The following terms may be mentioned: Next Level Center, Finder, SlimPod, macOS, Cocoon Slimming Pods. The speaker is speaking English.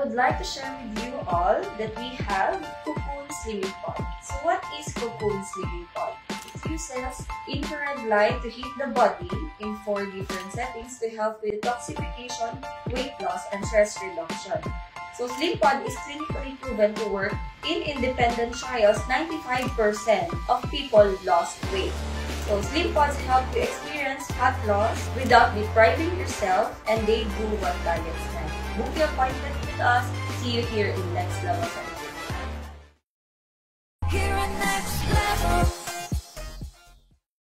I would like to share with you all that we have Cocoon Slimming Pod. So what is Cocoon Slimming Pod? It uses infrared light to heat the body in 4 different settings to help with detoxification, weight loss, and stress reduction. So SlimPod is clinically proven to work. In independent trials, 95% of people lost weight. So SlimPods help you experience fat loss without depriving yourself, and they do what diets can. Book your appointment with us. See you here in Next Level Center.